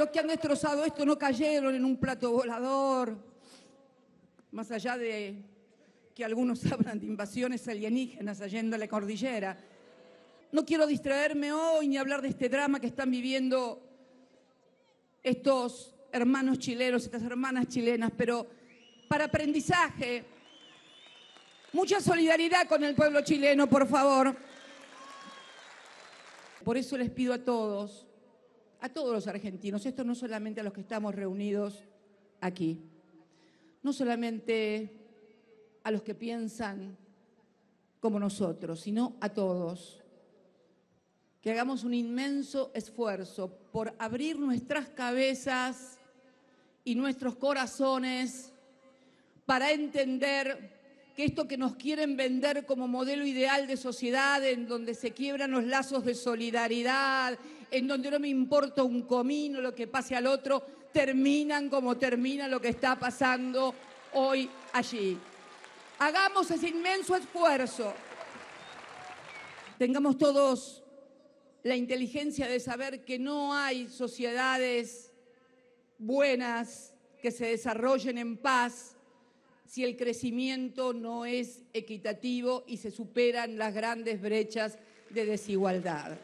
Los que han destrozado esto no cayeron en un plato volador, más allá de que algunos hablan de invasiones alienígenas allá en la cordillera. No quiero distraerme hoy ni hablar de este drama que están viviendo estos hermanos chilenos, estas hermanas chilenas, pero para aprendizaje, mucha solidaridad con el pueblo chileno, por favor. Por eso les pido a todos los argentinos, esto no solamente a los que estamos reunidos aquí, no solamente a los que piensan como nosotros, sino a todos, que hagamos un inmenso esfuerzo por abrir nuestras cabezas y nuestros corazones para entender que esto que nos quieren vender como modelo ideal de sociedad, en donde se quiebran los lazos de solidaridad, en donde no me importa un comino lo que pase al otro, terminan como termina lo que está pasando hoy allí. Hagamos ese inmenso esfuerzo. Tengamos todos la inteligencia de saber que no hay sociedades buenas que se desarrollen en paz si el crecimiento no es equitativo y se superan las grandes brechas de desigualdad.